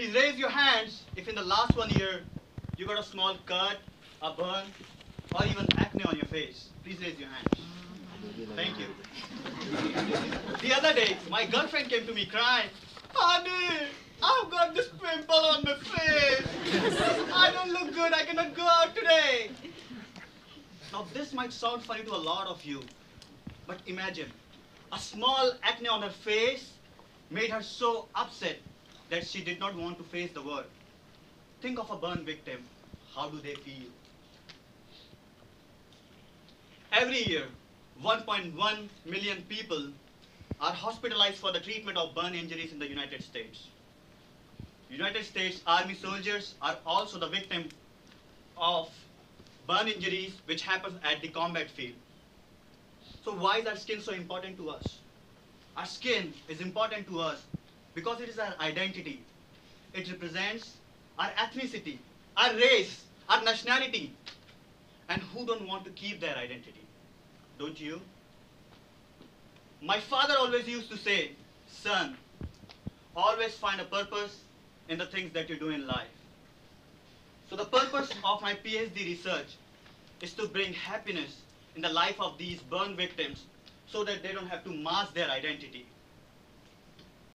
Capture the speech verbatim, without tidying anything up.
Please raise your hands if in the last one year you got a small cut, a burn, or even acne on your face. Please raise your hands. Thank you. The other day, my girlfriend came to me crying, "Honey, I've got this pimple on my face. I don't look good. I cannot go out today." Now, this might sound funny to a lot of you, but imagine, a small acne on her face made her so upset that she did not want to face the world. Think of a burn victim. How do they feel? Every year, one point one million people are hospitalized for the treatment of burn injuries in the United States. United States Army soldiers are also the victim of burn injuries which happens at the combat field. So why is our skin so important to us? Our skin is important to us because it is our identity. It represents our ethnicity, our race, our nationality. And who don't want to keep their identity? Don't you? My father always used to say, "Son, always find a purpose in the things that you do in life." So the purpose of my PhD research is to bring happiness in the life of these burn victims so that they don't have to mask their identity.